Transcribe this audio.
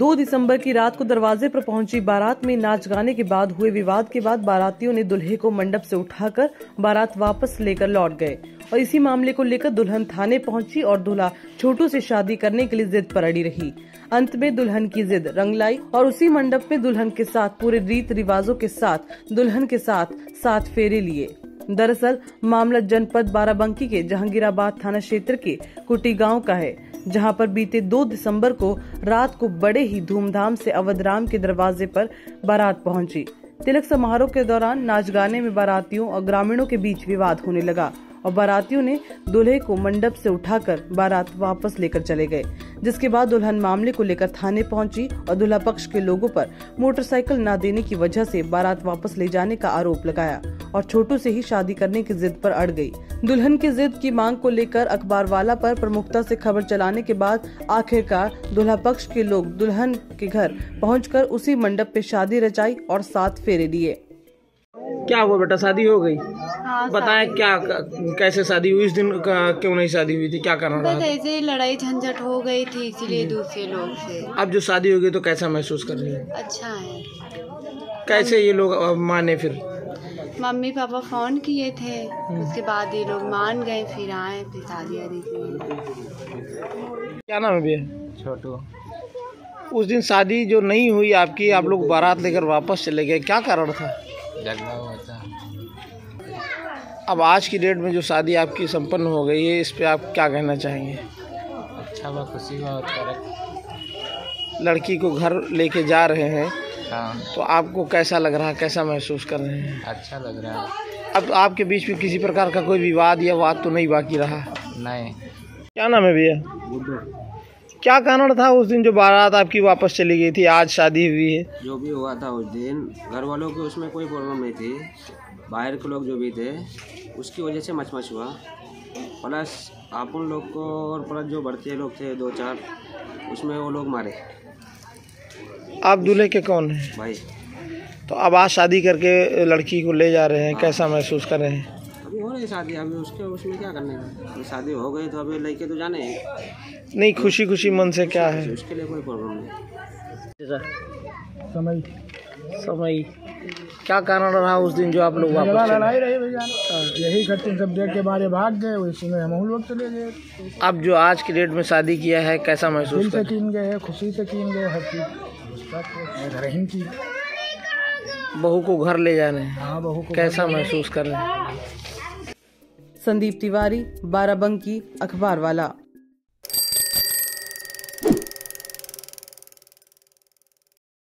2 दिसंबर की रात को दरवाजे पर पहुंची बारात में नाच गाने के बाद हुए विवाद के बाद बारातियों ने दुल्हे को मंडप से उठाकर बारात वापस लेकर लौट गए और इसी मामले को लेकर दुल्हन थाने पहुंची और दूल्हा छोटू से शादी करने के लिए जिद पर अड़ी रही। अंत में दुल्हन की जिद रंग लाई और उसी मंडप में दुल्हन के साथ पूरे रीत रिवाजों के साथ दुल्हन के साथ 7 फेरे लिए। दरअसल मामला जनपद बाराबंकी के जहांगीराबाद थाना क्षेत्र के कुटी गांव का है, जहां पर बीते 2 दिसंबर को रात को बड़े ही धूमधाम से अवधराम के दरवाजे पर बारात पहुंची। तिलक समारोह के दौरान नाच गाने में बारातियों और ग्रामीणों के बीच विवाद होने लगा और बारातियों ने दूल्हे को मंडप से उठाकर बारात वापस लेकर चले गए, जिसके बाद दुल्हन मामले को लेकर थाने पहुंची और दूल्हा पक्ष के लोगों पर मोटरसाइकिल न देने की वजह से बारात वापस ले जाने का आरोप लगाया और छोटू से ही शादी करने की जिद पर अड़ गई। दुल्हन की जिद की मांग को लेकर अखबारवाला पर प्रमुखता से खबर चलाने के बाद आखिरकार दूल्हा पक्ष के लोग दुल्हन के घर पहुंचकर उसी मंडप पे शादी रचाई और 7 फेरे दिए। क्या हुआ बेटा, शादी हो गई? हाँ, बताएं क्या कैसे शादी हुई, इस दिन क्यों नहीं शादी हुई थी, क्या कारण रहा? ऐसे ही लड़ाई झंझट हो गई थी इसीलिए दूसरे लोग से। अब जो शादी हो गई तो कैसा महसूस कर रही है? अच्छा है। कैसे ये लोग माने? फिर मम्मी पापा फोन किए थे, उसके बाद ये लोग मान गए, फिर आए, फिर शादी आदि की। क्या नाम है भैया? छोटू। उस दिन शादी जो नहीं हुई आपकी, आप लोग बारात लेकर वापस चले गए, क्या कारण था? झगड़ा हुआ था। अब आज की डेट में जो शादी आपकी संपन्न हो गई है, इस पे आप क्या कहना चाहेंगे? अच्छा बा, खुशी का बात। लड़की को घर लेके जा रहे हैं। हाँ। तो आपको कैसा लग रहा है, कैसा महसूस कर रहे हैं? अच्छा लग रहा है। अब आपके बीच में किसी प्रकार का कोई विवाद या वाद तो नहीं बाकी रहा? नहीं। क्या नाम है भैया? क्या कारण था उस दिन जो बारात आपकी वापस चली गई थी, आज शादी हुई है? जो भी हुआ था उस दिन घर वालों के उसमें कोई प्रॉब्लम नहीं थी, बाहर के लोग जो भी थे उसकी वजह से मचमच हुआ, प्लस आप उन लोग को और प्लस जो बढ़ते लोग थे 2-4 उसमें वो लोग मारे। आप दूल्हे के कौन हैं? भाई। तो अब आज शादी करके लड़की को ले जा रहे हैं। हाँ। कैसा महसूस कर रहे हैं? अभी हो रही शादी, अभी उसके उसमें क्या करने का, शादी हो गई तो अभी लेके तो जाने नहीं, खुशी खुशी मन से। क्या है उसके लिए कोई प्रॉब्लम नहीं। समय क्या कारण रहा उस दिन जो आप लोग वापस? लड़ाई रही भैया, यही करते सब देख के बारे भाग गए, उसी में हम लोग चले गए। अब जो आज की डेट में शादी किया है, कैसा महसूस? दिल से कीन गए, खुशी से कीन गए, हर चीज। बहू को घर ले जाने, हाँ, बहू को कैसा महसूस कर रहे हैं? संदीप तिवारी, बाराबंकी, अखबारवाला।